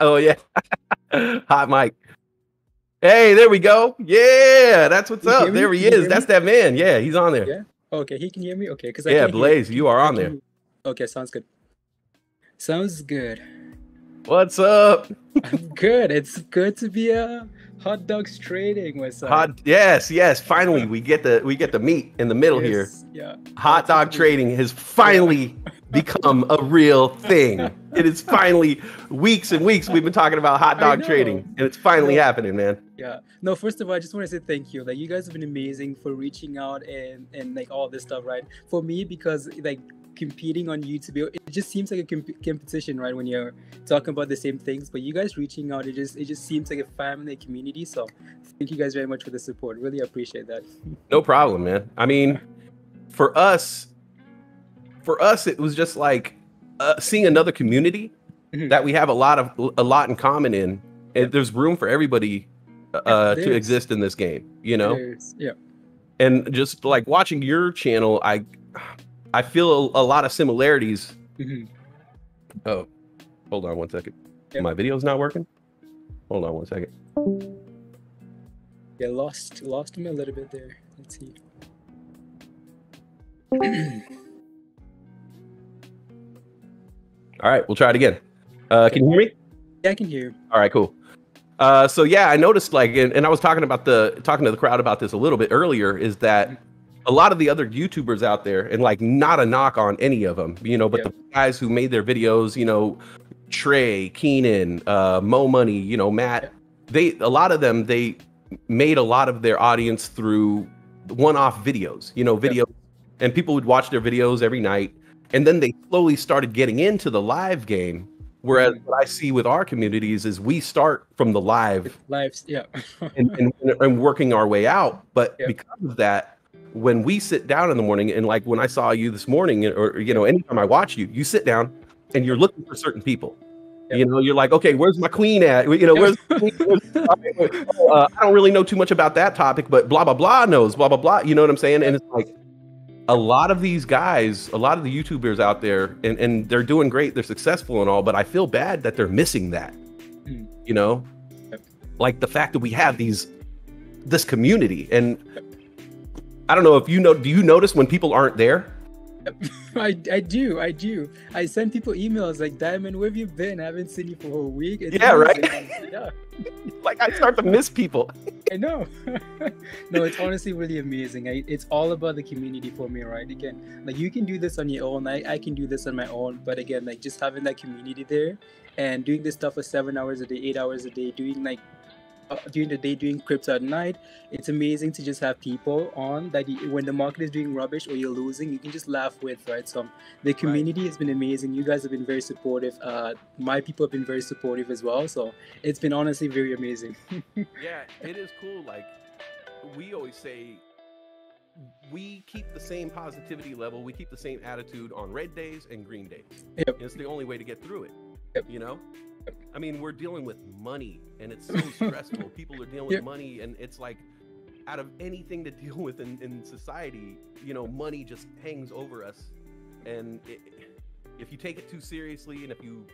Oh yeah. Hot mic. Hey, there we go. Yeah, that's what's up. There he is. That's that man. Yeah, he's on there. Yeah. Okay, he can hear me. Okay, because yeah, Blaise, you are on there. Okay, sounds good. Sounds good. What's up? I'm good. It's good to be a hot dogs trading with hot. Yes, yes. Finally, we get the meat in the middle here. Yeah. Hot dog trading has finally become a real thing. It is finally weeks and weeks we've been talking about hot dog trading, and it's finally happening, man. Yeah. No, first of all, I just want to say thank you. Like, you guys have been amazing for reaching out and like all this stuff, right? For me, because like competing on YouTube, it just seems like a competition, right? When you're talking about the same things, but you guys reaching out, it just seems like a family, community. So thank you guys very much for the support. Really appreciate that. No problem, man. I mean, for us, it was just like seeing another community that we have a lot in common in, and there's room for everybody to exist in this game, you know? Yeah. And just like watching your channel, I feel a lot of similarities. Oh, hold on one second. Yeah. My video's not working. Hold on one second. Yeah, lost him a little bit there. Let's see. All right, we'll try it again. Can you hear me? Yeah, I can hear you. All right, cool. So yeah, I noticed like, and I was talking to the crowd about this a little bit earlier, is that a lot of the other YouTubers out there, and like not a knock on any of them, you know, but the guys who made their videos, you know, Trey, Keenan, Mo Money, you know, Matt, a lot of them made a lot of their audience through one-off videos, you know, and people would watch their videos every night, and then they slowly started getting into the live game. Whereas what I see with our communities is we start from the lives, yeah, and working our way out. But because of that, when we sit down in the morning, and like when I saw you this morning, or you know, anytime I watch you, you sit down and you're looking for certain people. You know, you're like, okay, where's my queen at? You know, where's my queen? I don't really know too much about that topic, but blah blah blah knows blah blah blah. You know what I'm saying? And it's like a lot of these guys, a lot of the YouTubers out there, and they're doing great, they're successful and all, but I feel bad that they're missing that. You know, like the fact that we have this community. And I don't know if you know, do you notice when people aren't there? I do. I send people emails like, Diamond, where have you been? I haven't seen you for a week. It's amazing. Yeah. Like, I start to miss people. I know. No, it's honestly really amazing. It's all about the community for me, right? Again, like you can do this on your own. I can do this on my own. But again, like just having that community there and doing this stuff for 7 hours a day, 8 hours a day, doing like during the day, doing crypto at night, it's amazing to just have people on that when the market is doing rubbish or you're losing, you can just laugh with, right? So the community has been amazing. You guys have been very supportive. My people have been very supportive as well. So it's been honestly very amazing. Yeah, it is cool. Like we always say, we keep the same positivity level. We keep the same attitude on red days and green days. It's the only way to get through it, you know? I mean, we're dealing with money and it's so stressful. People are dealing with money, and it's like out of anything to deal with in society, you know, money just hangs over us. And if you take it too seriously, and if you,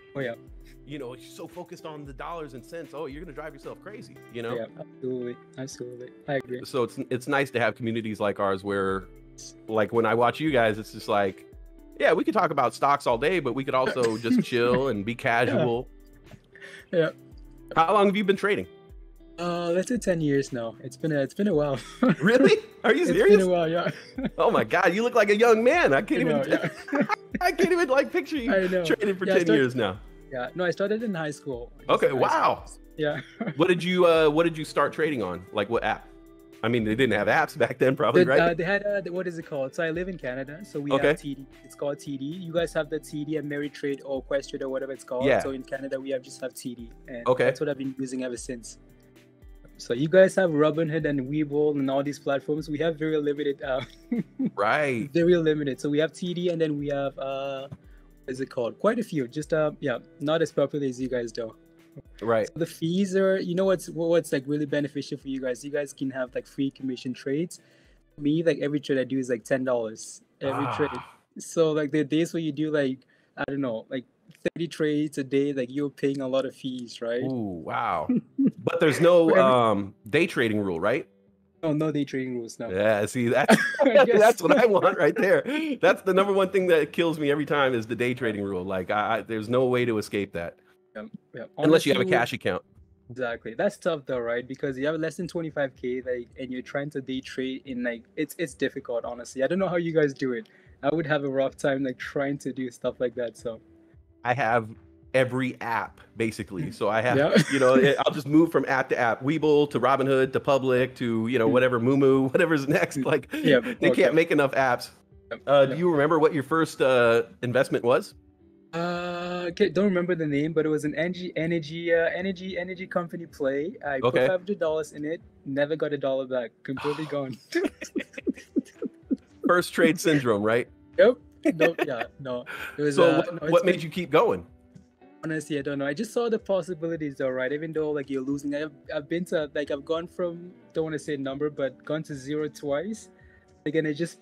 you know, you're so focused on the dollars and cents, oh, you're going to drive yourself crazy, you know? Yeah, absolutely. Absolutely. I agree. So it's nice to have communities like ours where, like when I watch you guys, it's just like, yeah, we could talk about stocks all day, but we could also just chill and be casual. Yeah. How long have you been trading? Let's say 10 years now. It's been a while. Really? Are you serious? It's been a while, yeah. Oh my God, you look like a young man. I can't even like picture you trading for 10 years now. Yeah. No, I started in high school. Okay. Wow. Yeah. What did you start trading on? Like what app? I mean, they didn't have apps back then, probably, right? They had what is it called? So I live in Canada, so we have TD. It's called TD. You guys have the TD Ameritrade or Questrade or whatever it's called. Yeah. So in Canada, we have TD, and that's what I've been using ever since. So you guys have Robinhood and Webull and all these platforms. We have very limited. Right. Very limited. So we have TD, and then we have what is it called? Quite a few. Just not as popular as you guys do. Right. So the fees are, you know, what's like really beneficial for you guys. You guys can have like free commission trades. Me, like every trade I do is like $10. Every trade. So like the days where you do like, I don't know, like 30 trades a day, like you're paying a lot of fees, right? Ooh, wow. But there's no day trading rule, right? Oh, no day trading rules now. Yeah, see, that's what I want right there. That's the number one thing that kills me every time is the day trading rule. Like, I there's no way to escape that. Yeah. Unless you have a cash account. Exactly. That's tough though, right? Because you have less than 25K, like, and you're trying to day trade in like, it's difficult, honestly. I don't know how you guys do it. I would have a rough time like trying to do stuff like that. So I have every app basically. So I have, you know, I'll just move from app to app, Webull to Robinhood to Public to, you know, whatever, Moomoo, whatever's next. Like they can't make enough apps. Do you remember what your first investment was? Okay, don't remember the name, but it was an energy company play. I put $500 in it, never got a dollar back, completely gone. First trade syndrome, right? Yep. Nope. Yeah. No. It was, so what made you keep going? Honestly, I don't know. I just saw the possibilities, though, right? Even though like you're losing, I've been to like I've gone from, don't want to say number, but gone to zero twice. Again, it just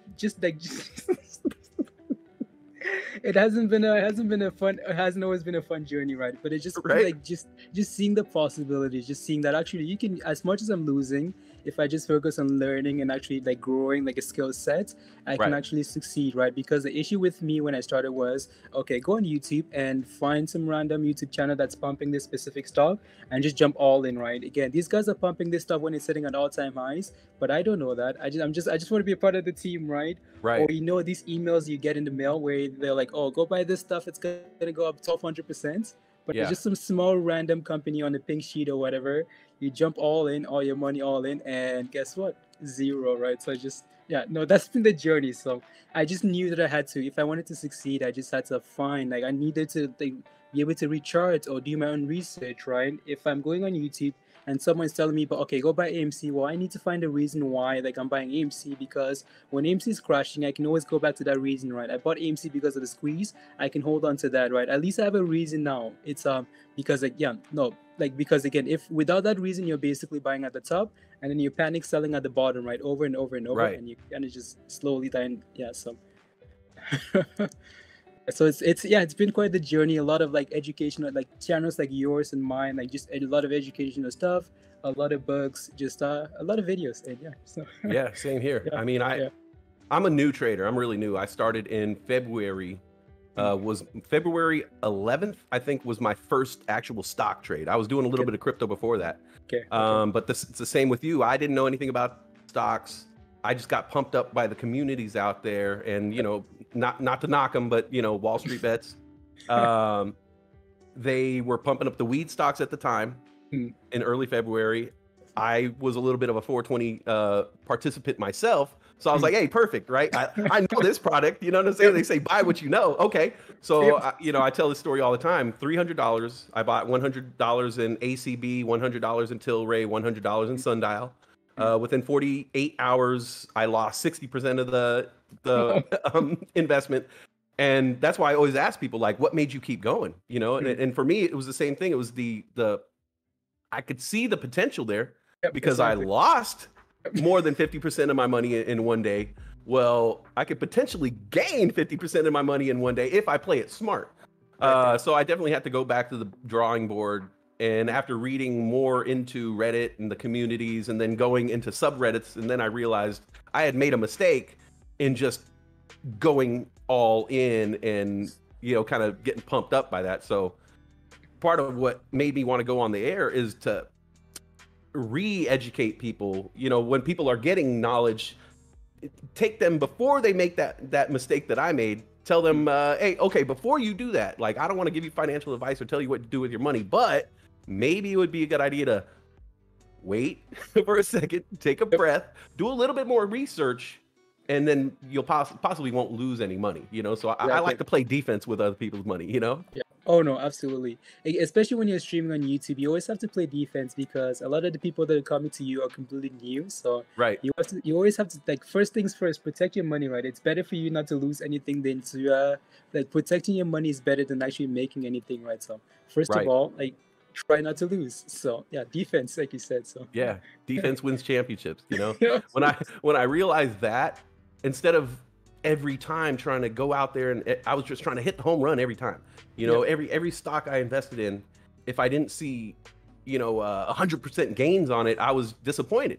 it hasn't always been a fun journey, right? But it's just like just seeing the possibilities, just seeing that actually you can, as much as I'm losing, if I just focus on learning and actually like growing like a skill set, I can actually succeed, right? Because the issue with me when I started was, okay, go on YouTube and find some random YouTube channel that's pumping this specific stock and just jump all in, right? Again, these guys are pumping this stuff when it's sitting at all-time highs, but I don't know that. I just want to be a part of the team, right? Right. Or you know these emails you get in the mail where they're like, oh, go buy this stuff, it's gonna go up 1,200%. But it's just some small random company on the pink sheet or whatever. You jump all in, all your money all in, and guess what? Zero, right? So I just, that's been the journey. So I just knew that I had to, if I wanted to succeed, I just had to find, like I needed to like, be able to recharge or do my own research, right? If I'm going on YouTube and someone's telling me, but okay, go buy AMC. Well, I need to find a reason why like I'm buying AMC, because when AMC is crashing, I can always go back to that reason, right? I bought AMC because of the squeeze. I can hold on to that, right? At least I have a reason now. It's because like, because again, if without that reason, you're basically buying at the top and then you're panic selling at the bottom, right? Over and over and over, and you kind of just slowly dying. Yeah, so. So it's been quite the journey. A lot of like educational, like channels like yours and mine, like just a lot of educational stuff, a lot of books, just a lot of videos. And yeah, same here. Yeah, I mean, I'm a new trader. I'm really new. I started in February, was February 11th, I think, was my first actual stock trade. I was doing a little bit of crypto before that. Okay. But it's the same with you. I didn't know anything about stocks. I just got pumped up by the communities out there, and you know, not to knock them, but you know, Wall Street Bets, they were pumping up the weed stocks at the time in early February. I was a little bit of a 420 participant myself, so I was like, hey, perfect, right? I know this product, you know what I'm saying? They say buy what you know. Okay, so I tell this story all the time. $300, I bought $100 in ACB, $100 in Tilray, $100 in Sundial. Within 48 hours, I lost 60% of the investment. And that's why I always ask people, like, what made you keep going? You know, and for me, it was the same thing. It was the I could see the potential there because I lost more than 50% of my money in one day. Well, I could potentially gain 50% of my money in one day if I play it smart. So I definitely had to go back to the drawing board. And after reading more into Reddit and the communities and then going into subreddits, and then I realized I had made a mistake in just going all in and, you know, kind of getting pumped up by that. So part of what made me want to go on the air is to re-educate people. You know, when people are getting knowledge, take them before they make that mistake that I made. Tell them, hey, okay, before you do that, like, I don't want to give you financial advice or tell you what to do with your money, but maybe it would be a good idea to wait for a second, take a breath, do a little bit more research, and then you'll possibly won't lose any money, you know? So I like to play defense with other people's money, you know? Yeah. Oh, no, absolutely. Especially when you're streaming on YouTube, you always have to play defense because a lot of the people that are coming to you are completely new. So you always have to, like, first things first, protect your money, right? It's better for you not to lose anything than to, like, protecting your money is better than actually making anything, right? So first of all, like, try not to lose. So yeah, defense, like you said. So yeah, defense wins championships, you know? When I realized that, instead of every time trying to go out there, and I was just trying to hit the home run every time. You know, every stock I invested in, if I didn't see, you know, 100% gains on it, I was disappointed.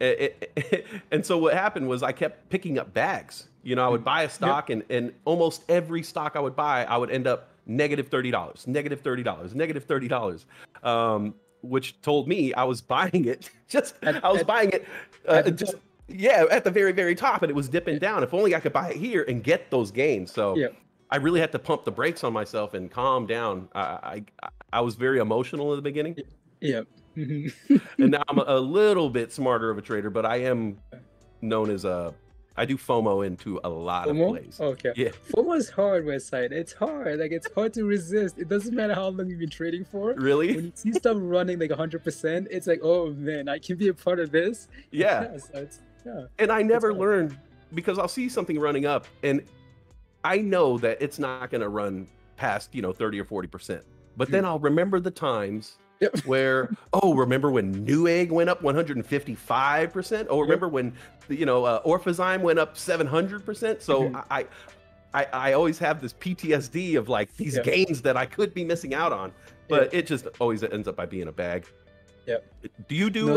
And so what happened was I kept picking up bags. You know, I would buy a stock, and almost every stock I would buy, I would end up negative $30, negative $30, negative $30. Which told me I was buying it. At the very, very top, and it was dipping down. If only I could buy it here and get those gains. So I really had to pump the brakes on myself and calm down. I was very emotional in the beginning. And now I'm a little bit smarter of a trader, but I am known as a, I do FOMO into a lot of plays. FOMO is hard, Westside. It's hard. Like, it's hard to resist. It doesn't matter how long you've been trading for. Really? When you see stuff running like 100%, it's like, oh man, I can be a part of this. And I never learn, because I'll see something running up and I know that it's not going to run past, you know, 30 or 40%. But then I'll remember the times where, oh, remember when New Egg went up 155%? Oh, remember when, you know, Orphazyme went up 700%? So I always have this PTSD of like these gains that I could be missing out on, but it just always ends up by being a bag. Do you do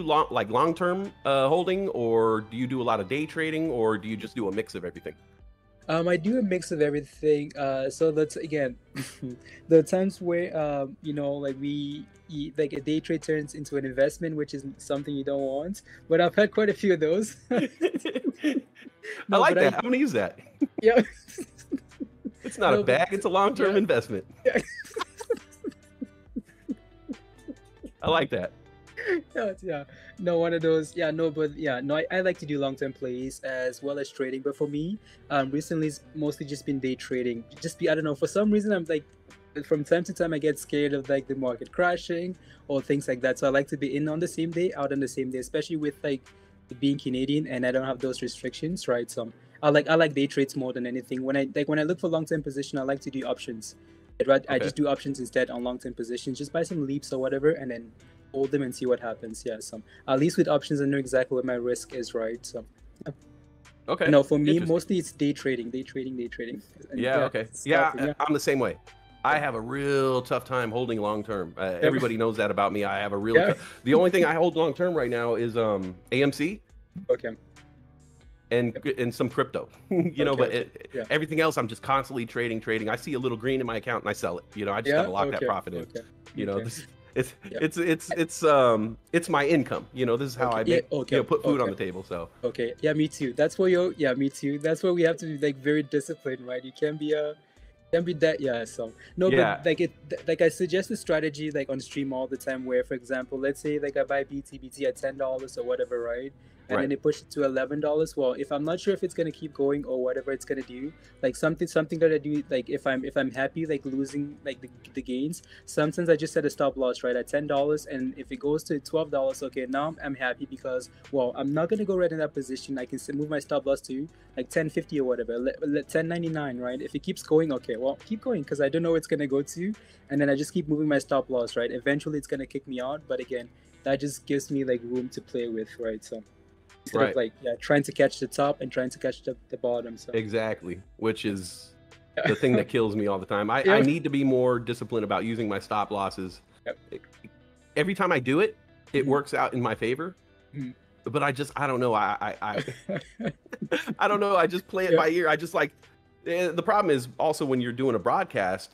long-term holding, or do you do a lot of day trading, or do you just do a mix of everything? I do a mix of everything. So that's, again, the times where, you know, like like a day trade turns into an investment, which is something you don't want. But I've had quite a few of those. I like that. I'm going to use that. It's not a bag. It's a long-term investment. I like that. I like to do long-term plays as well as trading, but for me recently it's mostly just been day trading. I don't know, for some reason I'm like, from time to time I get scared of like the market crashing or things like that, so I like to be in on the same day, out on the same day, especially with like being Canadian and I don't have those restrictions, right? So I like day trades more than anything. When I look for long-term position, I like to do options. I just do options instead on long-term positions, just buy some leaps or whatever and then hold them and see what happens. So at least with options I know exactly what my risk is, right? So no, for me mostly it's day trading. I'm the same way. I have a real tough time holding long term. Everybody knows that about me. I have a real the only thing I hold long term right now is AMC and some crypto, you know, but everything else I'm just constantly trading. I see a little green in my account and I sell it, you know. I just gotta lock that profit in, you know. It's my income, you know. This is how I make, you know, put food on the table. So me too. That's where you're me too. That's where we have to be like very disciplined, right? You can be that. But like I suggest a strategy like on stream all the time where, for example, let's say like I buy BTBT at $10 or whatever, right? And then it pushed to $11. Well, if I'm not sure if it's gonna keep going or whatever it's gonna do, like something that I do, like if I'm happy like losing like the gains, sometimes I just set a stop loss right at $10, and if it goes to $12, okay, now I'm happy because, well, I'm not gonna go right in that position. I can move my stop loss to like $10.50 or whatever, $10.99, right? If it keeps going, okay, well, keep going because I don't know where it's gonna go to, and then I just keep moving my stop loss, right? Eventually, it's gonna kick me out, but again, that just gives me like room to play with, right? So. Instead of like trying to catch the top and trying to catch the bottom. So. Exactly, which is the thing that kills me all the time. I need to be more disciplined about using my stop losses. Every time I do it, it works out in my favor. But I don't know. I don't know. I just play it by ear. I just like, the problem is also when you're doing a broadcast,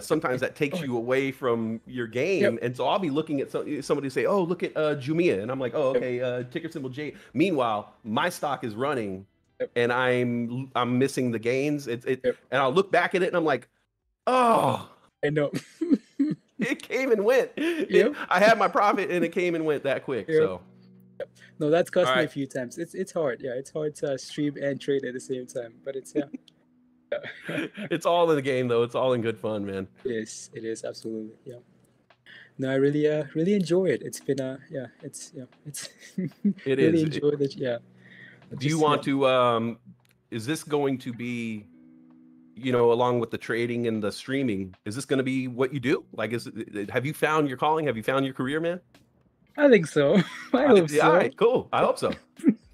sometimes that takes you away from your game, and so I'll be looking at somebody say, "Oh, look at Jumia," and I'm like, "Oh, okay, ticker symbol J." Meanwhile, my stock is running, and I'm missing the gains. And I'll look back at it, and I'm like, "Oh, I know." It came and went. I had my profit, and it came and went that quick. So, no, that's cost me a few times. It's hard. It's hard to stream and trade at the same time, but it's it's all in the game, though. It's all in good fun, man. It is absolutely. No, I really enjoy it. It's been really enjoyed it. Do you want to is this going to be, you know, along with the trading and the streaming, is this going to be what you do? Like, have you found your calling? Have you found your career, man? I think so. I hope so. All right, cool. I hope so.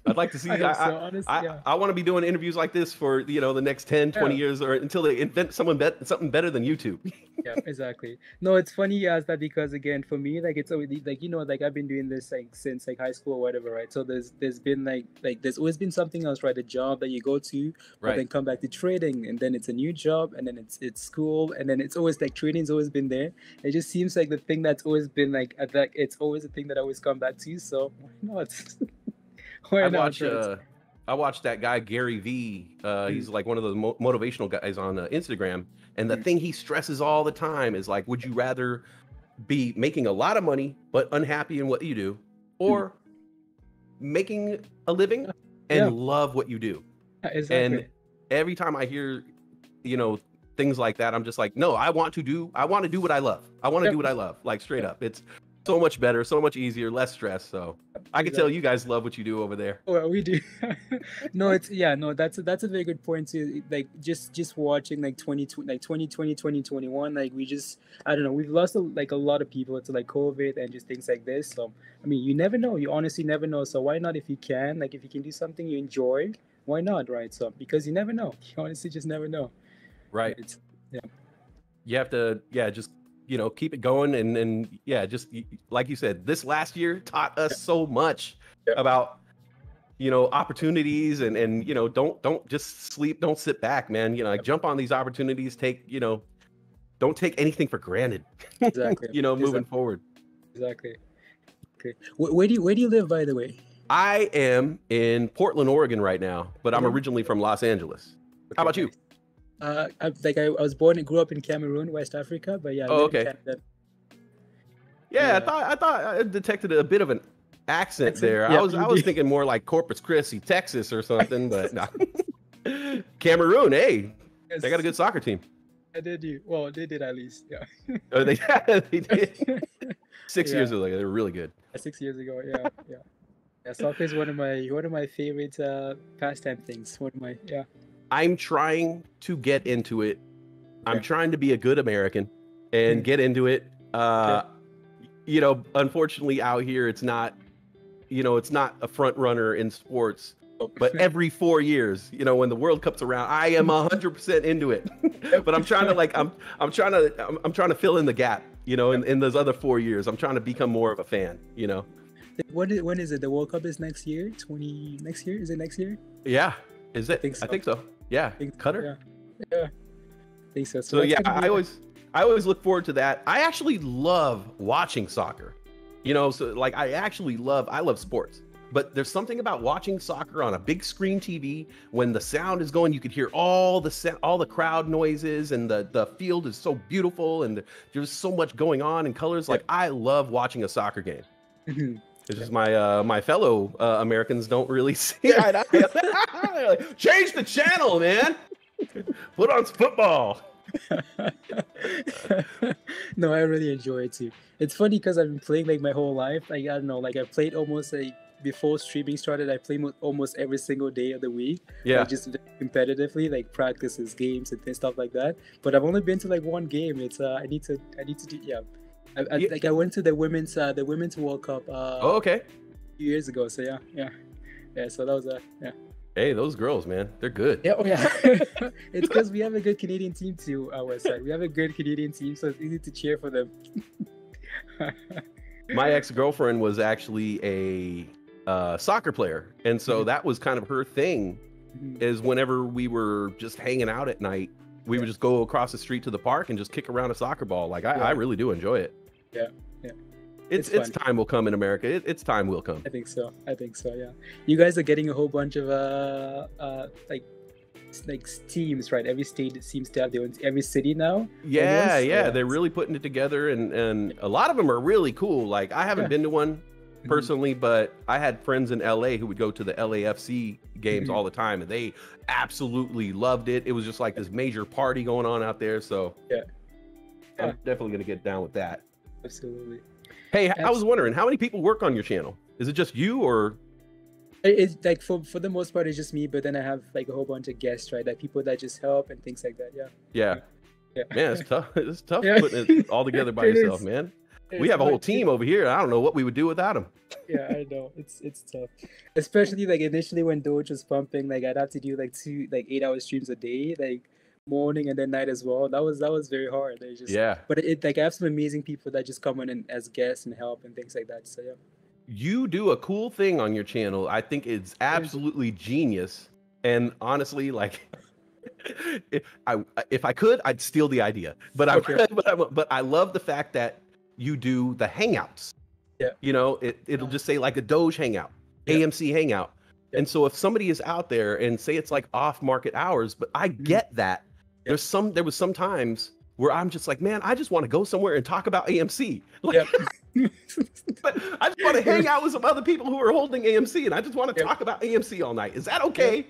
I'd like to see. I want to be doing interviews like this for, you know, the next 10, 20 years, or until they invent something better than YouTube. Yeah, exactly. No, it's funny you ask that, because again, for me, like, it's always like, you know, like I've been doing this like since like high school or whatever, right? So there's been like there's always been something else, right? A job that you go to, but then come back to trading, and then it's a new job, and then it's school, and then it's always like trading's always been there. It just seems like the thing that's always been like it's always the thing that I always come back to. So why not? I watched that guy Gary Vee. He's like one of those motivational guys on Instagram, and the thing he stresses all the time is like, would you rather be making a lot of money but unhappy in what you do, or making a living and love what you do? Exactly. And every time I hear, you know, things like that, I'm just like, no, I want to do what I love. I want to do what I love, like straight up. It's so much better, so much easier, less stress. So I can tell you guys love what you do over there. Well, we do. No, it's that's a very good point too. Like just watching like 2020, 2021, like we just, I don't know, we've lost like a lot of people to like COVID and just things like this. So I mean, you never know, you honestly never know. So why not? If you can do something you enjoy, why not, right? So because you never know, you honestly just never know, right? It's, you have to just, you know, keep it going. And yeah, just like you said, this last year taught us so much about, you know, opportunities, and, you know, don't just sleep. Don't sit back, man. You know, like, jump on these opportunities, don't take anything for granted, exactly. You know, moving forward. Exactly. Okay. Where do you live, by the way? I am in Portland, Oregon right now, but I'm originally from Los Angeles. Okay. How about you? I was born and grew up in Cameroon, West Africa, but yeah. Oh, okay. Yeah, I thought I detected a bit of an accent there. Yeah, I was thinking more like Corpus Christi, Texas, or something, but no. Cameroon, hey, yes. They got a good soccer team. Yeah, they do. Well, they did at least. Yeah. Oh, they did. Six years ago, they were really good. 6 years ago, yeah, yeah. Yeah, soccer is one of my favorite pastime things. I'm trying to get into it. I'm trying to be a good American and get into it. You know, unfortunately out here, it's not, you know, it's not a front runner in sports, but every 4 years, you know, when the World Cup's around, I am 100% into it, but I'm trying to like, I'm trying to fill in the gap, you know, in those other 4 years, I'm trying to become more of a fan, you know. When is it? The World Cup is next year, Is it next year? Yeah. Is it? I think so. Yeah. Qatar. Yeah. I think so. So yeah, I always look forward to that. I actually love watching soccer. You know, so like I love sports, but there's something about watching soccer on a big screen TV when the sound is going, you could hear all the crowd noises, and the field is so beautiful, and there's so much going on in colors. Like I love watching a soccer game. It's just my my fellow Americans don't really see eye to eye. They're like, change the channel, man. Put on football. No, I really enjoy it too. It's funny because I've been playing like my whole life. Like, I don't know, like I played almost like before streaming started. I played almost every single day of the week. Yeah, like, just competitively, like practices, games, and stuff like that. But I've only been to like one game. It's I need to do like I went to the women's World Cup a few years ago, so yeah so that was hey, those girls, man, they're good. It's because we have a good Canadian team too. Westside, we have a good Canadian team, so it's easy to cheer for them. My ex-girlfriend was actually a soccer player, and so that was kind of her thing, is whenever we were just hanging out at night, we would just go across the street to the park and just kick around a soccer ball. Like I really do enjoy it. Yeah. It's time will come in America. It's time will come. I think so. Yeah. You guys are getting a whole bunch of like teams, right? Every state seems to have their own. Every city now. Yeah. They're really putting it together, and a lot of them are really cool. Like I haven't been to one personally, but I had friends in LA who would go to the LAFC games all the time, and they absolutely loved it. It was just like this major party going on out there. So yeah. I'm definitely gonna get down with that. Absolutely. Hey, I was wondering, how many people work on your channel? Is it just you, or? It's like for the most part, it's just me. But then I have like a whole bunch of guests, right? Like people that just help and things like that. Yeah. Yeah. Man, it's tough. It's tough putting it all together by yourself, man. We have a whole team over here. I don't know what we would do without them. Yeah, I know. It's tough. Especially like initially when Doge was pumping, like I'd have to do like 8 hour streams a day, like morning and then night as well. That was very hard. Just, yeah. But it like I have some amazing people that just come in and as guests and help and things like that. So yeah. You do a cool thing on your channel. I think it's absolutely genius. And honestly, like if I could, I'd steal the idea. But I love the fact that you do the hangouts. Yeah. You know, it'll just say like a Doge hangout, AMC hangout. Yeah. And so if somebody is out there and say it's like off market hours, but I get that. Yeah. There was some times where I'm just like, man, I just want to go somewhere and talk about AMC. Like, yep. But I just want to hang out with some other people who are holding AMC, and I just want to talk about AMC all night. Is that okay?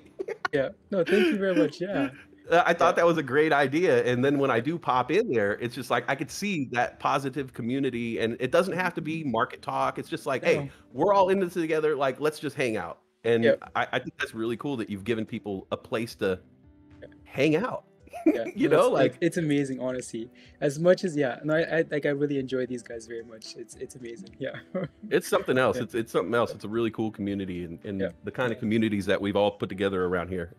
Yeah. No, thank you very much. Yeah. I thought that was a great idea. And then when I do pop in there, it's just like I could see that positive community, and it doesn't have to be market talk. It's just like, hey, we're all in this together. Like, let's just hang out. And I think that's really cool that you've given people a place to hang out. Yeah, you know, like it's amazing, honestly. As much as I really enjoy these guys very much. It's amazing. Yeah. It's something else. It's something else. It's a really cool community, and the kind of communities that we've all put together around here.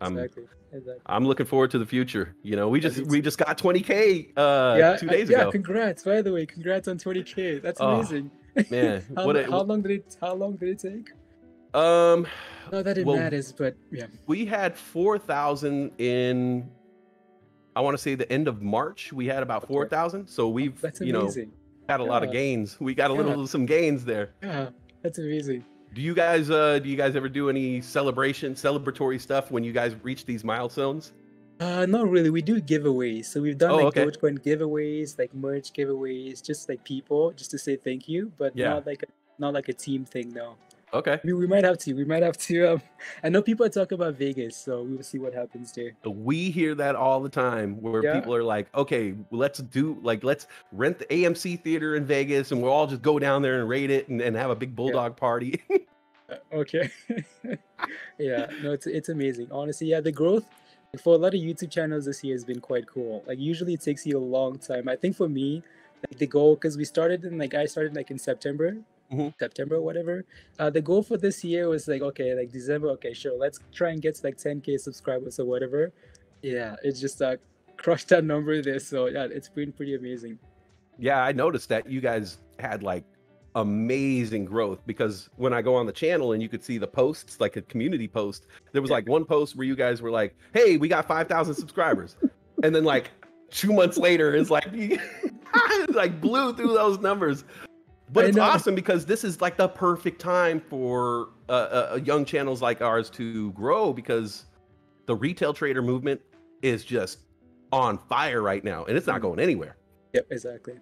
I'm looking forward to the future. You know, we just got 20K 2 days ago. Yeah, congrats. By the way, congrats on 20K. That's amazing. Man, how long did it take? No, that matters, but yeah. We had 4,000 in, I want to say, the end of March. We had about 4,000. So we've, had a lot of gains. We got a little, some gains there. Yeah, that's amazing. Do you guys ever do any celebratory stuff when you guys reach these milestones? Not really. We do giveaways. So we've done Dogecoin giveaways, like merch giveaways, just like people, just to say thank you, but not like a team thing, no. Okay. We might have to. I know people are talking about Vegas, so we'll see what happens there. We hear that all the time, where people are like, okay, let's rent the AMC theater in Vegas, and we'll all just go down there and raid it and have a big Bulldog party. Okay. Yeah, no, it's amazing. Honestly, yeah, the growth for a lot of YouTube channels this year has been quite cool. Like usually it takes you a long time. I think for me, like the goal, because I started in September. September, whatever. The goal for this year was like December. Okay, sure. Let's try and get to like 10K subscribers or whatever. Yeah, it's just crushed that number there. So yeah, it's been pretty amazing. Yeah, I noticed that you guys had like amazing growth, because when I go on the channel and you could see the posts, like a community post, there was like one post where you guys were like, "Hey, we got 5,000 subscribers," and then like 2 months later, it's like it like blew through those numbers. But it's awesome, because this is like the perfect time for young channels like ours to grow, because the retail trader movement is just on fire right now, and it's not going anywhere. Yep, exactly.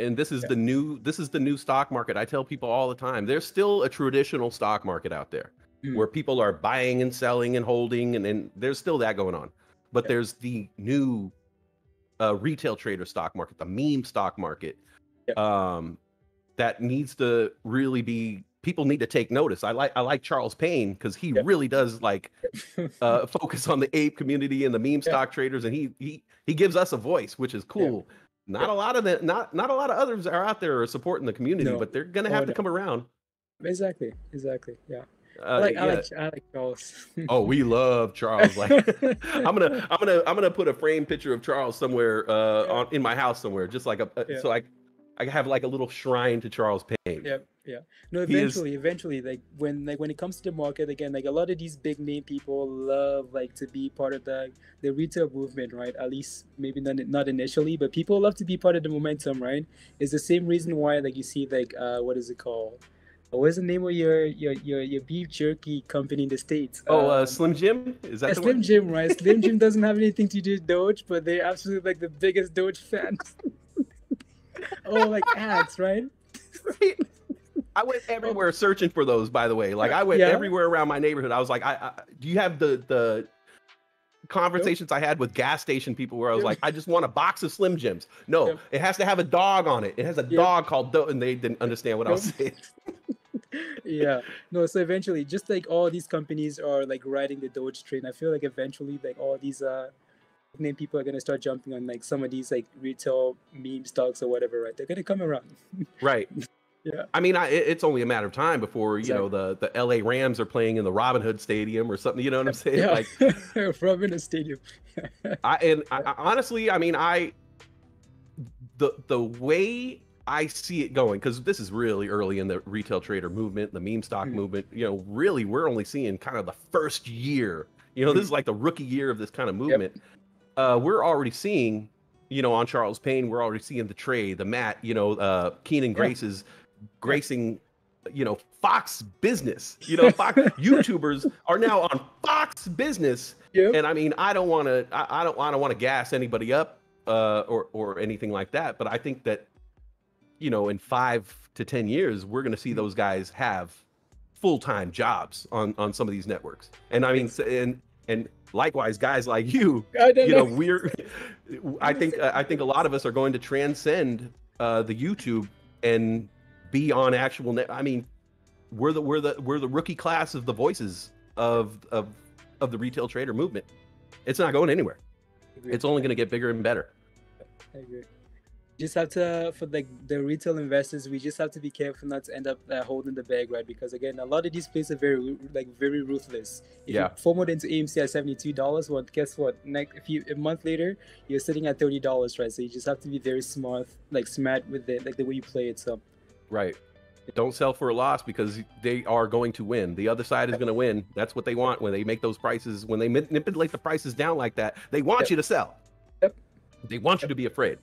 And this is the new stock market. I tell people all the time, there's still a traditional stock market out there where people are buying and selling and holding, and there's still that going on. But there's the new retail trader stock market, the meme stock market. Yep. That needs to really be, people need to take notice. I like Charles Payne, because he really does like focus on the ape community and the meme stock traders, and he gives us a voice, which is cool. Not a lot of others are out there supporting the community, but they're gonna have to come around. Exactly. Yeah. I like Charles. Oh, we love Charles. Like, I'm gonna put a framed picture of Charles somewhere in my house somewhere, just like I have like a little shrine to Charles Payne. Yeah. No, eventually, when it comes to the market again, like a lot of these big name people love like to be part of the retail movement, right? At least maybe not initially, but people love to be part of the momentum, right? It's the same reason why like you see like what is it called? What's the name of your beef jerky company in the States? Slim Jim? Is that the Slim one? Jim, right? Slim Jim doesn't have anything to do with Doge, but they're absolutely like the biggest Doge fans. Oh, like ads, right? I went everywhere searching for those, by the way. Like I went everywhere around my neighborhood. I was like, do you have the conversations I had with gas station people where I was like, I just want a box of Slim Jims. No, it has to have a dog on it. It has a dog called Doge, and they didn't understand what I was saying. Yeah. No, so eventually, just like all these companies are like riding the Doge train, I feel like eventually like all these name people are going to start jumping on like some of these like retail meme stocks or whatever, right? They're going to come around. Right. Yeah. I mean, it's only a matter of time before, you know, the LA Rams are playing in the Robinhood Stadium or something, you know what I'm saying? Yeah. Like Robinhood Stadium. I honestly, I mean, the way I see it going, because this is really early in the retail trader movement, the meme stock movement, you know, really we're only seeing kind of the first year, you know, this is like the rookie year of this kind of movement. Yep. We're already seeing, you know, on Charles Payne, we're already seeing the Trey, the Matt, you know, Keenan Grace's gracing, you know, Fox Business, you know, Fox YouTubers are now on Fox Business. Yep. And I mean, I don't want to, I don't want to gas anybody up, or anything like that. But I think that, you know, in 5 to 10 years, we're going to see those guys have full-time jobs on some of these networks. And I mean, and likewise, guys like you, you know, I think a lot of us are going to transcend the YouTube and be on actual net. I mean, we're the rookie class of the voices of the retail trader movement. It's not going anywhere. It's only going to get bigger and better. I agree. Just have to, for the retail investors, we just have to be careful not to end up holding the bag, right? Because again, a lot of these places are very ruthless. If you FOMO'd into AMC at $72, well, guess what? A month later, you're sitting at $30, right? So you just have to be very smart, like smart with it, like the way you play it. So, right. Don't sell for a loss because they are going to win. The other side is going to win. That's what they want when they make those prices. When they manipulate the prices down like that, they want you to sell. Yep. They want you to be afraid.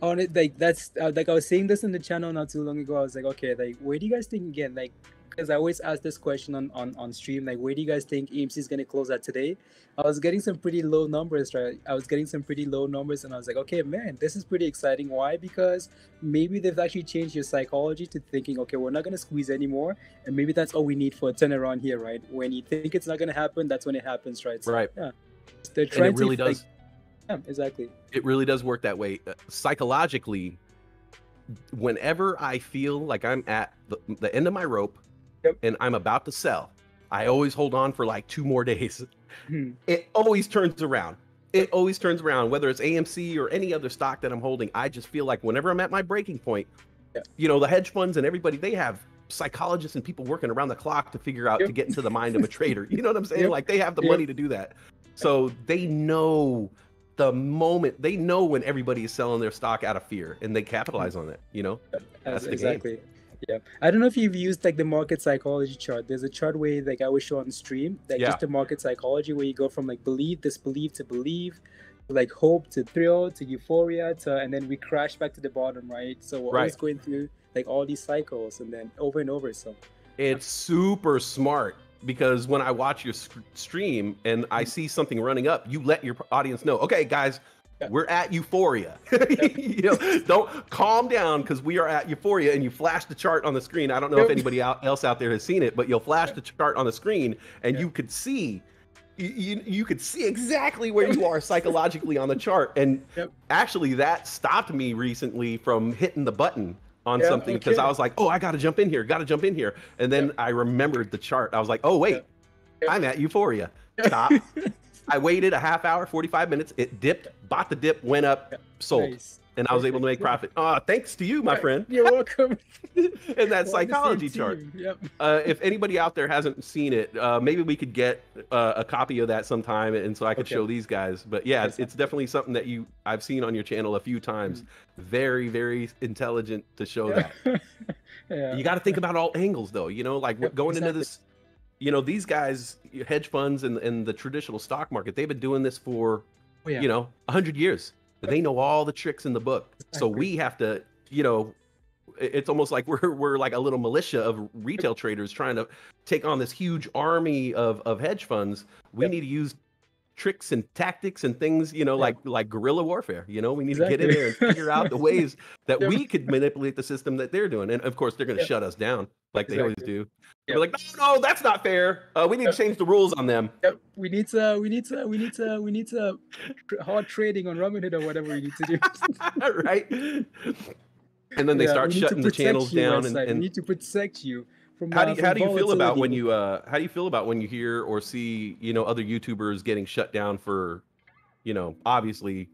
On it, like that's like I was saying this in the channel not too long ago. I was like, okay, like where do you guys think again? Like, because I always ask this question on stream, like where do you guys think AMC is going to close at today? I was getting some pretty low numbers, right? And I was like, okay, man, this is pretty exciting. Why? Because maybe they've actually changed your psychology to thinking, okay, we're not going to squeeze anymore, and maybe that's all we need for a turnaround here, right? When you think it's not going to happen, that's when it happens, right? So, right. Yeah, they're trying and it really to does. Like, yeah, exactly. It really does work that way. Psychologically, whenever I feel like I'm at the end of my rope and I'm about to sell, I always hold on for like 2 more days. It always turns around. It always turns around, whether it's AMC or any other stock that I'm holding. I just feel like whenever I'm at my breaking point, you know, the hedge funds and everybody, they have psychologists and people working around the clock to figure out to get into the mind of a trader. You know what I'm saying? Like they have the money to do that. So they know the moment, they know when everybody is selling their stock out of fear, and they capitalize on it, you know? That's exactly. Yeah. I don't know if you've used like the market psychology chart. There's a chart where like I always show on stream, like just the market psychology where you go from like believe, disbelieve to believe, like hope to thrill to euphoria to, and then we crash back to the bottom, right? So we're always going through like all these cycles and then over and over. So it's super smart. Because when I watch your stream and I see something running up, you let your audience know, okay, guys, we're at euphoria. You know, don't calm down because we are at euphoria, and you flash the chart on the screen. I don't know if anybody else out there has seen it, but you'll flash the chart on the screen and you could see, you could see exactly where you are psychologically on the chart. And actually that stopped me recently from hitting the button on something because I was like, oh, I got to jump in here, And then I remembered the chart. I was like, oh, wait, I'm at euphoria. Stop. I waited a half hour, 45 minutes. It dipped, bought the dip, went up, sold. Nice. And I was able to make profit. Thanks to you, my friend. You're welcome. And that psychology chart. If anybody out there hasn't seen it, maybe we could get a copy of that sometime, and so I could show these guys. But yeah, it's definitely something that I've seen on your channel a few times. Very, very intelligent to show that. You got to think about all angles, though. You know, like going into this. You know, these guys, hedge funds and the traditional stock market, they've been doing this for, you know, 100 years. They know all the tricks in the book. So we have to, you know, it's almost like we're like a little militia of retail traders trying to take on this huge army of hedge funds. We need to use tricks and tactics and things, you know, like guerrilla warfare. You know, we need to get in there and figure out the ways that we could manipulate the system that they're doing. And of course, they're going to shut us down like they always do. They're like, no, that's not fair. We need to change the rules on them. We need to hard trading on Robinhood or whatever we need to do. Right. And then they start shutting the channels down. And we need to protect you. How do you feel about when you hear or see, you know, other YouTubers getting shut down for you know, obviously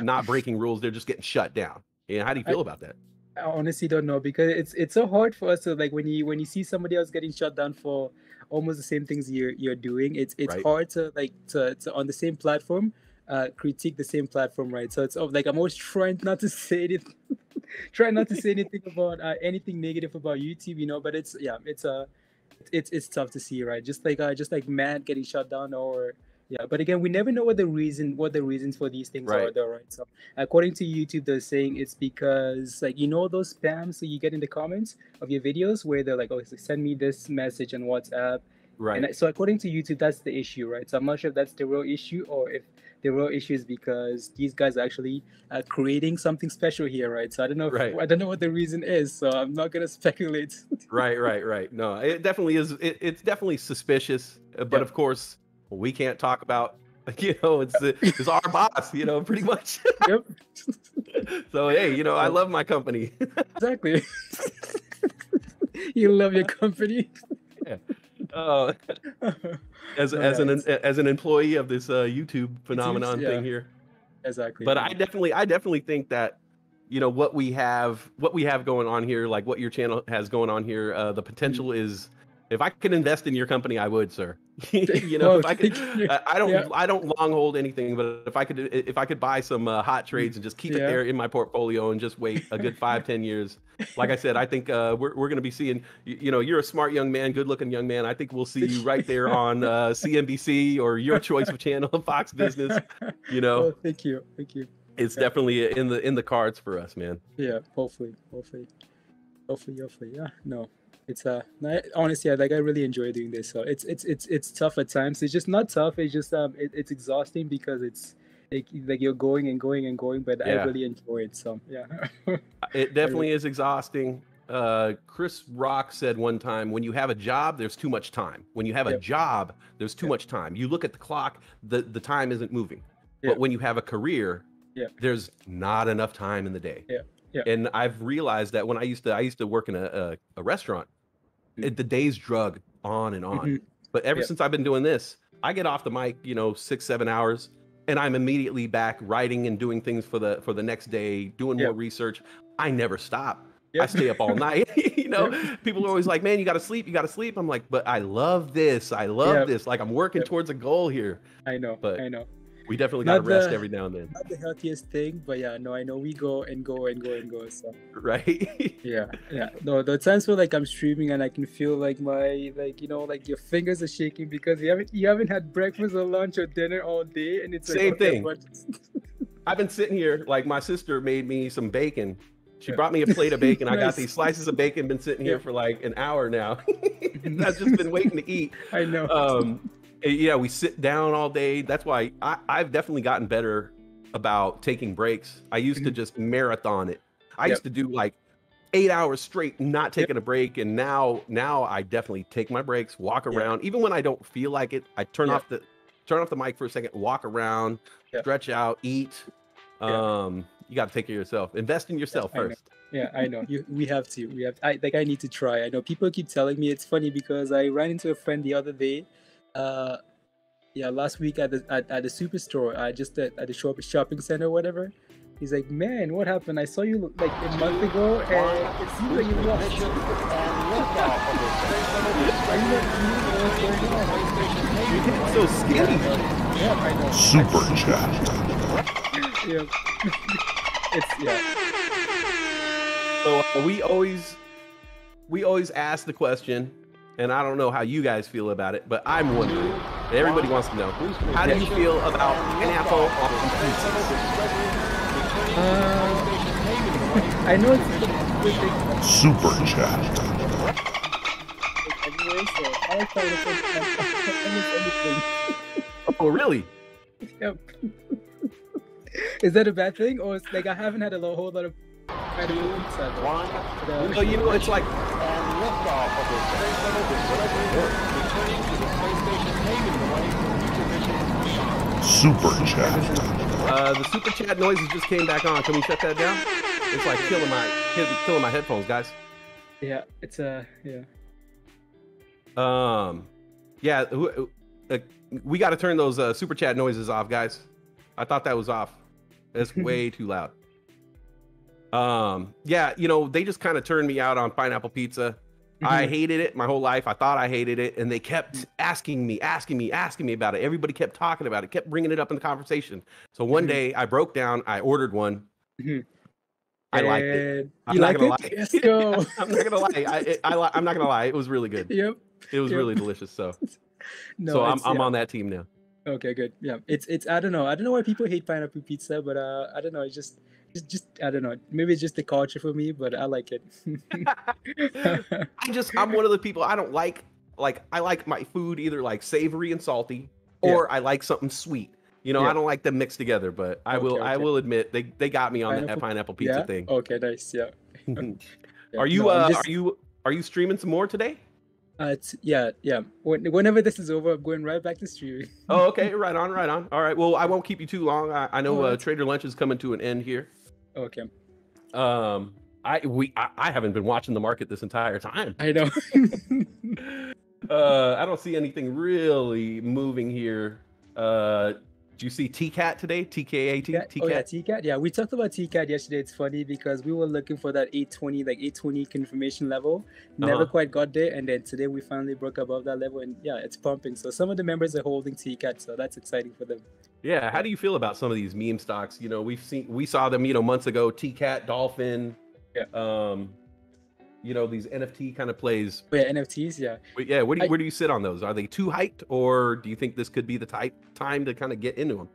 not breaking rules. They're just getting shut down. And how do you feel about that? I honestly don't know, because it's so hard for us to, like, when you see somebody else getting shut down for almost the same things you're doing, it's right. hard to like to on the same platform critique the same platform, right? So it's like I'm always trying not to say it, trying not to say anything about anything negative about YouTube, you know. But it's yeah, it's tough to see, right? Just like Matt getting shut down, or yeah. But again, we never know what the reasons for these things right. are, though, right? So according to YouTube, they're saying it's because, like, you know, those spams that you get in the comments of your videos where they're like, oh, send me this message on WhatsApp. Right. And so according to YouTube, that's the issue, right? So I'm not sure if that's the real issue, or if the real issue is because these guys are actually creating something special here, right? So I don't know. Right. I don't know what the reason is. So I'm not gonna speculate. Right. No, it definitely is. It's definitely suspicious. But yep. of course, we can't talk about. You know, it's our boss. You know, pretty much. Yep. So hey, you know, I love my company. Exactly. You love your company. Yeah. As an employee of this YouTube phenomenon yeah. thing here, exactly. But I definitely think that, you know, what we have going on here, like what your channel has going on here, the potential mm-hmm. is, if I could invest in your company, I would, sir. You know, if I could, I don't long hold anything, but if I could buy some hot trades and just keep yeah. it there in my portfolio and just wait a good 5-10 years. Like I said, I think we're going to be seeing, you know, you're a smart young man, good looking young man. I think we'll see you right there on CNBC or your choice of channel, Fox Business, you know. Oh, thank you. It's yeah. definitely in the cards for us, man. Yeah, hopefully. Yeah, no. It's honestly, like I really enjoy doing this. So it's tough at times. It's just not tough. It's just it's exhausting, because it's like you're going and going. But yeah. I really enjoy it. So yeah, it definitely is exhausting. Chris Rock said one time, when you have a job, there's too much time. When you have yep. a job, there's too yep. much time. You look at the clock, the time isn't moving. Yep. But when you have a career, yep. there's not enough time in the day. Yeah. Yeah. And I've realized that when I used to work in a restaurant, mm-hmm. the days drug on and on. Mm-hmm. But ever yeah. since I've been doing this, I get off the mic, you know, 6-7 hours, and I'm immediately back writing and doing things for the next day, doing yeah. more research. I never stop. Yeah. I stay up all night. You know, yeah. people are always like, man, you got to sleep. I'm like, but I love this. Yeah. this. Like, I'm working yeah. towards a goal here. I know. We definitely got to rest every now and then. Not the healthiest thing, but yeah, no, I know we go. So. Right? Yeah. No, the times where, like, I'm streaming and I can feel like my, like, you know, like your fingers are shaking because you haven't had breakfast or lunch or dinner all day, and it's like, same thing. But... I've been sitting here, like, my sister made me some bacon. She yeah. brought me a plate of bacon. Nice. I got these slices of bacon. Been sitting here yeah. for like an hour now. I've just been waiting to eat. I know. Yeah, we sit down all day. That's why I've definitely gotten better about taking breaks. I used mm-hmm. to just marathon it. I yep. used to do like 8 hours straight, not taking yep. a break. And now I definitely take my breaks, walk around. Yep. Even when I don't feel like it, I turn yep. off the mic for a second, walk around, yep. stretch out, eat. Yep. You got to take care of yourself. Invest in yourself yes, first. I know. Yeah, I know. We have to. I need to try. I know people keep telling me. It's funny because I ran into a friend the other day. Last week at the superstore, at the shopping center or whatever. He's like, man, what happened? I saw you like a month ago, and it seems like you lost. You're getting so skinny. Yeah, I know. Super chat. Yeah. So we always ask the question. And I don't know how you guys feel about it, but I'm wondering, and everybody wants to know, how do you feel about pineapple on pizza? I know it's super chat. Oh, really? Yep. Is that a bad thing? Or it's like I haven't had a whole lot of pizza. Well, you know, it's like... Super chat. The super chat noises just came back on. Can we shut that down? It's like killing my headphones, guys. Yeah, it's yeah. We got to turn those super chat noises off, guys. I thought that was off. That's way too loud. Yeah, you know, they just kind of turned me out on pineapple pizza. I hated it my whole life. I thought I hated it. And they kept asking me about it. Everybody kept talking about it, kept bringing it up in the conversation. So one day I broke down. I ordered one. I liked it. I'm not going to lie. Let's go. I'm not going to lie. I'm not going to lie. It was really good. Yep. It was really delicious. So, no, so I'm on that team now. Okay, good. Yeah. It's, I don't know. I don't know why people hate pineapple pizza, but I don't know. It's just I don't know, maybe it's just the culture for me, but I like it. I'm one of the people, I don't like I like my food either like savory and salty, or I like something sweet, you know. I don't like them mixed together, but I I will admit they got me on that pineapple pizza thing. Okay, nice. Are you are you streaming some more today? Whenever this is over, I'm going right back to streaming. Oh, okay. Right on, right on. All right. Well, I won't keep you too long. I know Trader Lunch is coming to an end here. Okay. I haven't been watching the market this entire time. I know. I don't see anything really moving here. Do you see TCAT today? TKAT? TCAT? Oh, yeah, TCAT. Yeah, we talked about TCAT yesterday. It's funny because we were looking for that 820, like 820 confirmation level. Never quite got there. And then today we finally broke above that level. And yeah, it's pumping. So some of the members are holding TCAT. So that's exciting for them. Yeah. How do you feel about some of these meme stocks? You know, we saw them, you know, months ago. TCAT, Dolphin. Yeah. You know, these NFT kind of plays. Yeah, NFTs, yeah. But yeah, where do you sit on those? Are they too hyped, or do you think this could be the time to kind of get into them?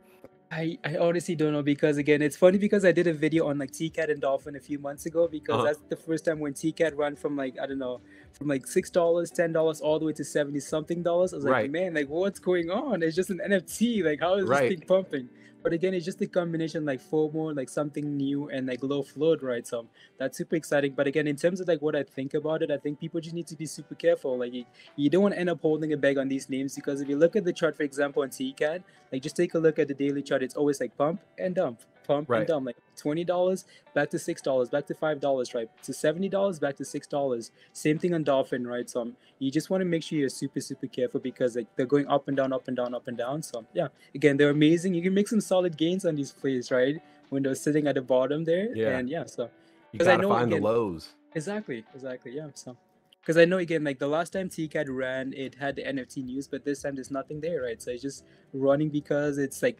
I honestly don't know, because again, it's funny because I did a video on like TCAT and Dolphin a few months ago, because that's the first time when TCAT ran from like, I don't know, from like $6, $10, all the way to 70 something dollars. I was like, man, like what's going on? It's just an NFT. Like how is this thing pumping? But again, it's just the combination like FOMO, like something new, and like low float, right? So that's super exciting. But again, in terms of like what I think about it, I think people just need to be super careful. Like you don't want to end up holding a bag on these names, because if you look at the chart, for example, on TCAT, like just take a look at the daily chart. It's always like pump and dump, pump and dump, like $20 back to $6, back to $5, right? To $70, back to $6. Same thing on Dolphin, right? So you just want to make sure you're super, super careful, because like they're going up and down, up and down, up and down. So yeah, again, they're amazing. You can make some solid gains on these plays, right? When they're sitting at the bottom there, and yeah, so you gotta find the lows. Exactly, yeah. So because I know again, like the last time TCAT ran, it had the NFT news, but this time there's nothing there, right? So it's just running because it's like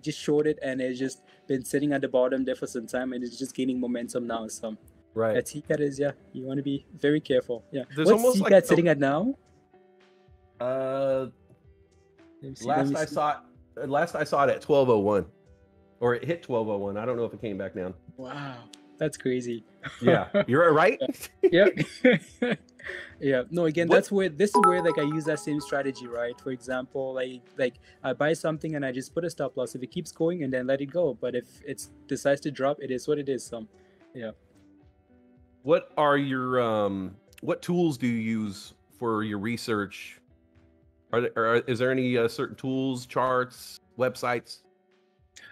just shorted, and it's just been sitting at the bottom there for some time, and it's just gaining momentum now. So TCAT is you want to be very careful. Yeah, there's what's TCAT like sitting at now? Last I saw it at 1201, or it hit 1201. I don't know if it came back down. Wow, that's crazy. Yeah, you're right. Yeah. No, again, this is where like I use that same strategy, right? For example, like I buy something and I just put a stop loss if it keeps going, and then let it go. But if it decides to drop, it is what it is. So, yeah. What are your what tools do you use for your research? Is there any certain tools, charts, websites?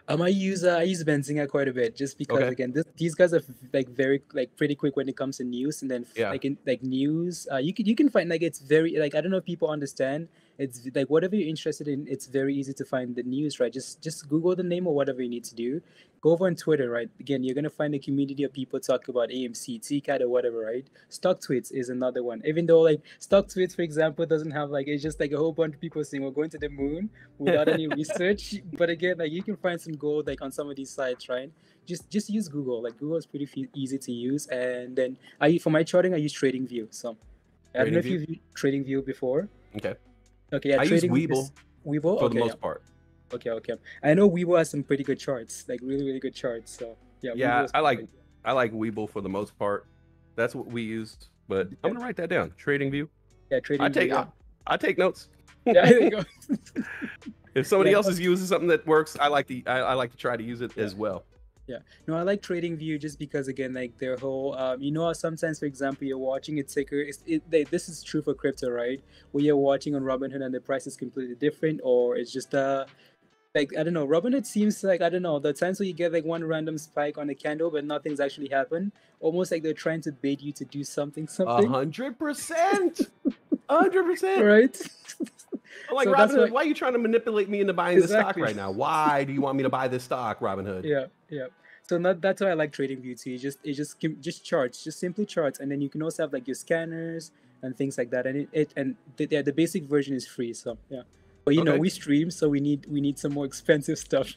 I use Benzinga quite a bit, just because again, these guys are like very like pretty quick when it comes to news, and then news. You can find like it's very like, I don't know if people understand. It's like whatever you're interested in, it's very easy to find the news, right? Just Google the name or whatever you need to do. Go over on Twitter, right? Again, you're gonna find a community of people talking about AMC, TCAT, or whatever, right? StockTwits is another one. Even though like StockTwits, for example, doesn't have like, it's just like a whole bunch of people saying we're going to the moon without any research. But again, like you can find some gold like on some of these sites, right? Just use Google. Like Google is pretty easy to use. And then for my charting, I use TradingView. So I don't know if you've used TradingView before. Okay, yeah, I use Webull for the most part. Okay. I know Webull has some pretty good charts, like really, really good charts. So yeah, I like Webull for the most part. That's what we used. But I'm gonna write that down. TradingView. Yeah, TradingView. I take notes. Yeah, there you go. If somebody else is using something that works, I like to try to use it as well. Yeah, no, I like TradingView just because again, like their whole, you know, sometimes, for example, you're watching a ticker. This is true for crypto, right? Where you're watching on Robinhood and the price is completely different, or it's just like, I don't know. Robinhood seems like, I don't know, the times where you get like one random spike on a candle, but nothing's actually happened. Almost like they're trying to bait you to do something. 100%, 100%. Right. I'm like, so Robinhood, why are you trying to manipulate me into buying this stock right now? Why do you want me to buy this stock, Robinhood? Yeah, yeah. So that's why I like TradingView too. It just charts, just simply charts, and then you can also have like your scanners and things like that. And the basic version is free. So yeah, but you know we stream, so we need some more expensive stuff.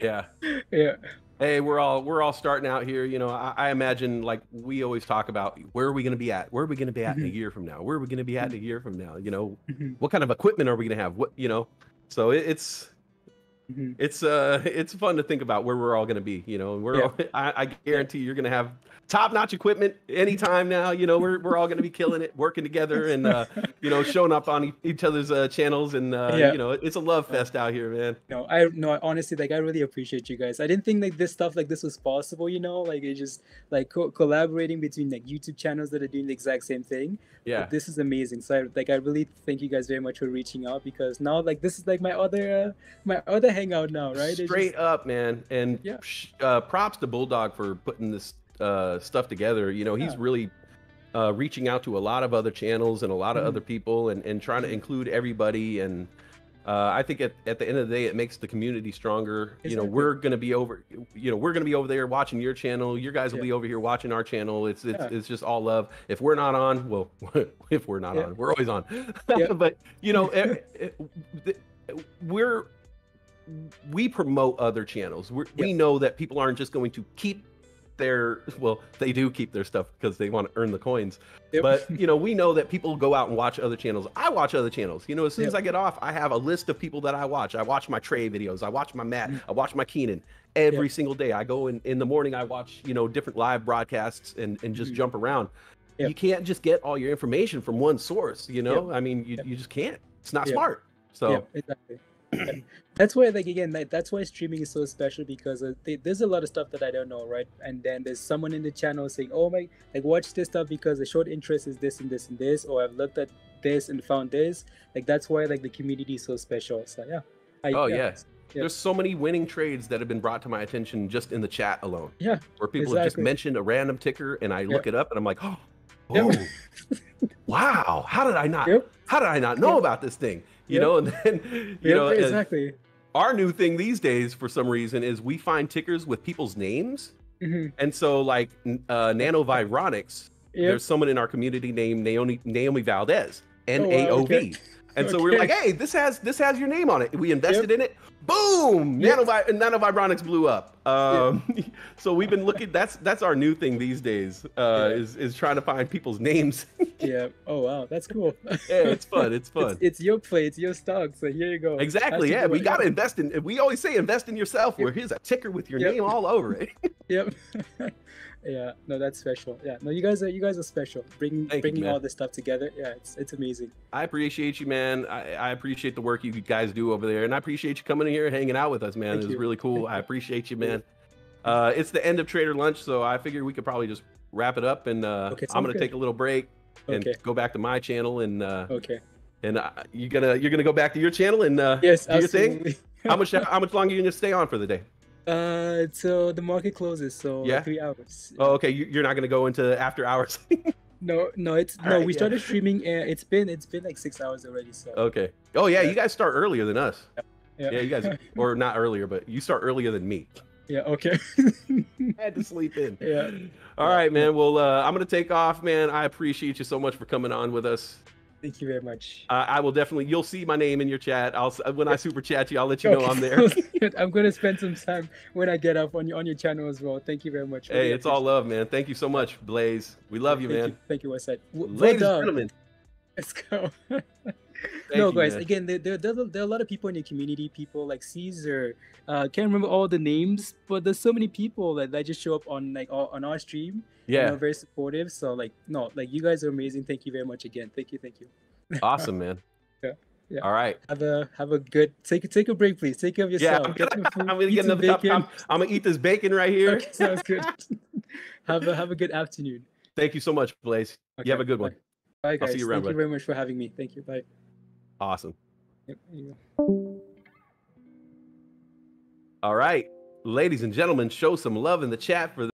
Yeah. Yeah. Hey, we're all starting out here. You know, I imagine, like, we always talk about where are we going to be at? Where are we going to be at in a year from now? Where are we going to be at in a year from now? You know, what kind of equipment are we going to have? What, you know, so it's fun to think about where we're all going to be. You know, and I guarantee you're going to have top-notch equipment anytime now. You know, we're all going to be killing it, working together, and you know, showing up on each other's channels, and you know, it's a love fest out here, man. No, honestly, like, I really appreciate you guys. I didn't think like this stuff like this was possible. You know, like, it just like collaborating between like YouTube channels that are doing the exact same thing. Yeah, like, this is amazing. So I really thank you guys very much for reaching out, because now like this is like my other hangout now, right? Straight up, man. And props to Bulldog for putting this stuff together. You know, he's really reaching out to a lot of other channels and a lot of other people, and trying to include everybody. And I think at the end of the day, it makes the community stronger. Exactly. You know, we're gonna be over there watching your channel. Your guys will be over here watching our channel. It's just all love. If we're not on, well, if we're not on, we're always on. But you know, we promote other channels. We know that people aren't just going to keep they do keep their stuff because they want to earn the coins, but you know, we know that people go out and watch other channels. I watch other channels. You know, as soon as I get off, I have a list of people that I watch. I watch my Trey videos, I watch my Matt, I watch my Keenan every single day. I go in the morning, I watch, you know, different live broadcasts and just jump around. You can't just get all your information from one source, you know. I mean, you just can't. It's not smart. So exactly. That's why, like, again, like, that's why streaming is so special, because there's a lot of stuff that I don't know, right? And then there's someone in the channel saying, oh my, like, watch this stuff because the short interest is this and this and this, or I've looked at this and found this. Like, that's why, like, the community is so special. So there's so many winning trades that have been brought to my attention just in the chat alone, where people have just mentioned a random ticker, and I look it up and I'm like, oh wow, how did I not know about this thing? You know, and then, you know, exactly. Our new thing these days, for some reason, is we find tickers with people's names. And so, like, Nanovironics, there's someone in our community named Naomi Valdez, NAOV. Oh, wow, okay. And so we're like, hey, this has your name on it. We invested in it. Boom! Nanovibronics blew up. So we've been looking. That's our new thing these days. Is trying to find people's names. Oh wow, that's cool. It's fun. It's fun. It's your play. It's your stock. So here you go. Exactly. That's we gotta invest in. We always say invest in yourself. Where here's a ticker with your name all over it. No, that's special. No, you guys are special. Bringing all this stuff together. It's amazing. I appreciate you, man. I appreciate the work you guys do over there, and I appreciate you coming in here and hanging out with us, man. It was really cool. I appreciate you, man. It's the end of Trader Lunch, so I figured we could probably just wrap it up, and I'm gonna take a little break and go back to my channel, and you're gonna go back to your channel and do your thing. How much longer are you gonna stay on for the day? So the market closes, so 3 hours. Oh, okay. You're not gonna go into after hours? No. We started streaming. It's been like 6 hours already. So okay. Oh yeah, you guys start earlier than us. Yeah, you guys, or not earlier, but you start earlier than me. Yeah. Okay. I had to sleep in. All right, man. Well, I'm gonna take off, man. I appreciate you so much for coming on with us. Thank you very much. I will definitely. You'll see my name in your chat. When I super chat you, I'll let you know I'm there. I'm gonna spend some time when I get up on your channel as well. Thank you very much. Hey, it's all love, man. Thank you so much, Blaise. We love you, man. Thank you, Westside. Ladies and gentlemen, let's go. Guys, again, there are a lot of people in your community. People like Caesar. Can't remember all the names, but there's so many people that just show up on our stream. Yeah, and are very supportive. So you guys are amazing. Thank you very much again. Thank you. Awesome, man. Yeah. All right. Have a good. Take a break, please. Take care of yourself. I'm gonna get another cup. I'm gonna eat this bacon right here. Okay, sounds good. Have a good afternoon. Thank you so much, Blaise. Okay, you have a good one. Bye, guys. I'll see you around. Thank you very much for having me. Thank you. Bye. Awesome. Yep, there you go. All right, ladies and gentlemen, show some love in the chat for the